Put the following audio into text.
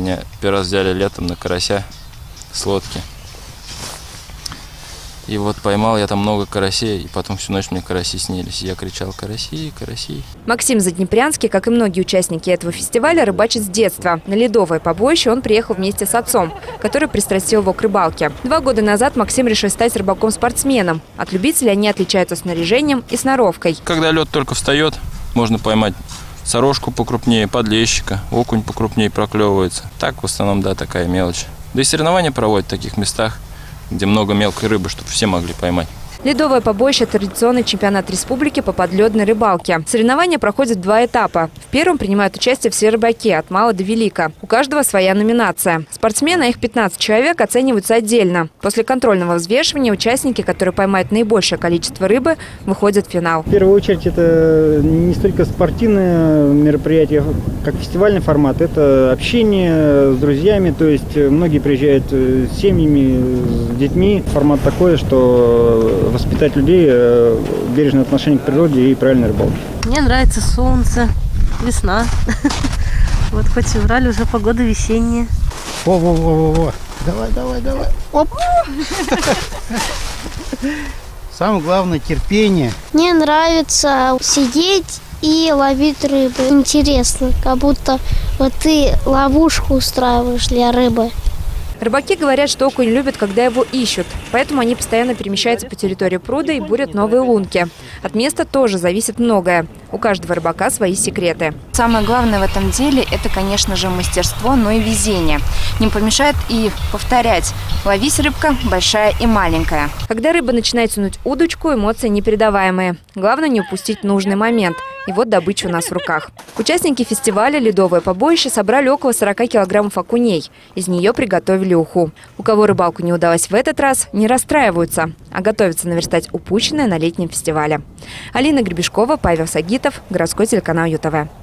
Меня первый раз взяли летом на карася с лодки. И вот поймал я там много карасей, и потом всю ночь мне караси снились. Я кричал: «Караси, караси». Максим Заднепрянский, как и многие участники этого фестиваля, рыбачит с детства. На Ледовое побоище он приехал вместе с отцом, который пристрастил его к рыбалке. 2 года назад Максим решил стать рыбаком-спортсменом. От любителей они отличаются снаряжением и сноровкой. Когда лед только встает, можно поймать сорожку покрупнее, подлещика, окунь покрупнее проклевывается. Так в основном, да, такая мелочь. Да и соревнования проводят в таких местах, где много мелкой рыбы, чтобы все могли поймать. Ледовое побоище – традиционный чемпионат республики по подледной рыбалке. Соревнования проходят в 2 этапа. В первом принимают участие все рыбаки, от мала до велика. У каждого своя номинация. Спортсмены, их 15 человек, оцениваются отдельно. После контрольного взвешивания участники, которые поймают наибольшее количество рыбы, выходят в финал. В первую очередь это не столько спортивное мероприятие, как фестивальный формат. Это общение с друзьями, то есть многие приезжают с семьями, с детьми. Формат такой, что воспитать людей, бережное отношение к природе и правильной рыбалке. Мне нравится солнце, весна. Вот хоть февраль, уже погода весенняя. Во-во-во-во-во. Давай, давай, давай. Оп! Самое главное – терпение. Мне нравится сидеть и ловить рыбу. Интересно, как будто вот ты ловушку устраиваешь для рыбы. Рыбаки говорят, что окунь любят, когда его ищут. Поэтому они постоянно перемещаются по территории пруда и бурят новые лунки. От места тоже зависит многое. У каждого рыбака свои секреты. Самое главное в этом деле – это, конечно же, мастерство, но и везение. Не помешает и повторять: ловись, рыбка, большая и маленькая. Когда рыба начинает тянуть удочку, эмоции непередаваемые. Главное не упустить нужный момент. И вот добыча у нас в руках. Участники фестиваля «Ледовое побоище» собрали около 40 килограммов окуней. Из нее приготовили уху. У кого рыбалку не удалось в этот раз, не расстраиваются, а готовятся наверстать упущенное на летнем фестивале. Алина Гребешкова, Павел Сагитов, городской телеканал ЮТВ.